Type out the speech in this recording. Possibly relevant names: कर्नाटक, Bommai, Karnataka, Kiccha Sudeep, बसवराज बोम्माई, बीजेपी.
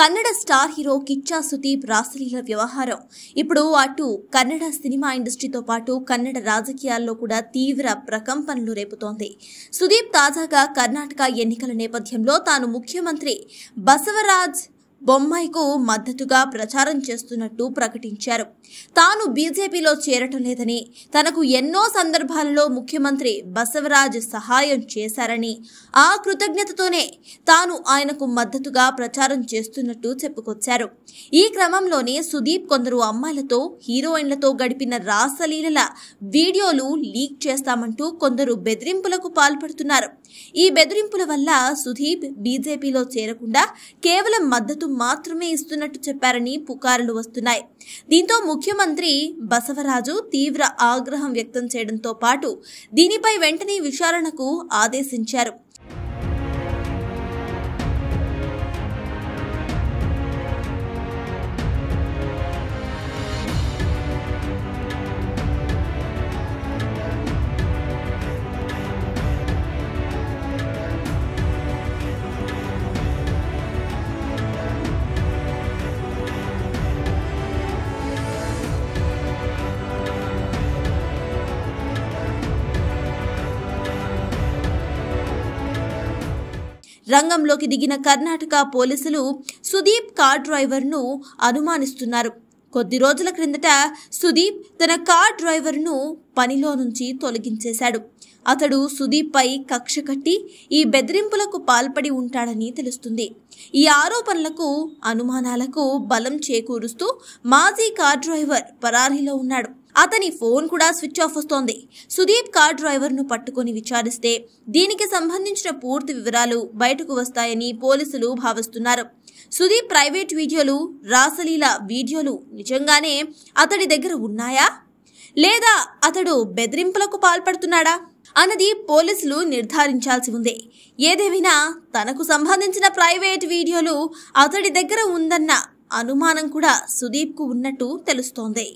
Kannada star hero Kichcha Sudeep रासलील व्यवहार इप्पुडु अटु कन्नड़ सिनेमा इंडस्ट्री तो पाटु कन्नड़ राजकीयाल्लो कूडा तीव्र प्रकंपनलु रेपुतोंदि। सुदीप ताजागा कर्नाटक एन्निकल नेपथ्यंलो तानु मुख्यमंत्री बसवराज बोम्माई को मद्दतुगा प्रचारं चेस्तुन्नट्टु प्रकटिंचारु। तानु बीजेपीलो चेरटं लेదని తనకు ఎన్నో సందర్భాలలో ముఖ్యమంత్రి బసవరాజ్ సహాయం చేశారని ఆ కృతజ్ఞతతోనే తాను ఆయనకు మద్దతుగా ప్రచారం చేస్తున్నట్టు చెప్పుకొచ్చారు। ఈ క్రమంలోనే సుదీప్ కొందరు అమ్మాయిలతో హీరోయిన్లతో గడిపిన రాసలీలల వీడియోలు లీక్ చేస్తామంటూ కొందరు బెదిరింపులకు పాల్పడుతున్నారు। ఈ బెదిరింపుల వల్ల సుదీప్ బీజేపీలో చేరకుండా కేవలం మద్దతు మాత్రమే ఇస్తున్నట్టు చెప్పారని పుకార్లు వస్తున్నాయి। దీంతో ముఖ్యమంత్రి బసవరాజు తీవ్ర ఆగ్రహం వ్యక్తం చేయడంతో పాటు దీనిపై వెంటనే విచారణకు ఆదేశించారు। రంగంలోకి దిగిన కర్ణాటక పోలీసులు సుదీప్ కార్ డ్రైవర్ను అనుమానిస్తున్నారు। కొద్ది రోజుల క్రిందట సుదీప్ తన కార్ డ్రైవర్ను పనిలో నుంచి తొలగించేశాడు। అతడు సుదీప్పై కక్ష కట్టి ఈ బెదిరింపులకు పాల్పడి ఉంటాడని తెలుస్తుంది। ఈ ఆరోపణలకు అనుమానాలకు బలం చేకూరుస్తూ మాజీ కార్ డ్రైవర్ పరారీలో ఉన్నాడు। అతని ఫోన్ కూడా స్విచ్ ఆఫ్ వస్తోంది। సుదీప్ కార్ డ్రైవర్ను పట్టుకొని విచారిస్తే దీనికి సంబంధించిన పూర్తి వివరాలు బయటకు వస్తాయని పోలీసులు భావిస్తున్నారు। సుదీప్ ప్రైవేట్ వీడియోలు రాసలీల వీడియోలు నిజంగానే అతడి దగ్గర ఉన్నాయా లేదా అతడు బెదిరింపులకు పాల్పడుతున్నాడా అన్నది పోలీసులు నిర్ధారించాల్సి ఉంది। ఏదేమైనా తనకు సంబంధించిన ప్రైవేట్ వీడియోలు అతడి దగ్గర ఉందన్న అనుమానం కూడా సుదీప్కు ఉన్నట్టు తెలుస్తోంది।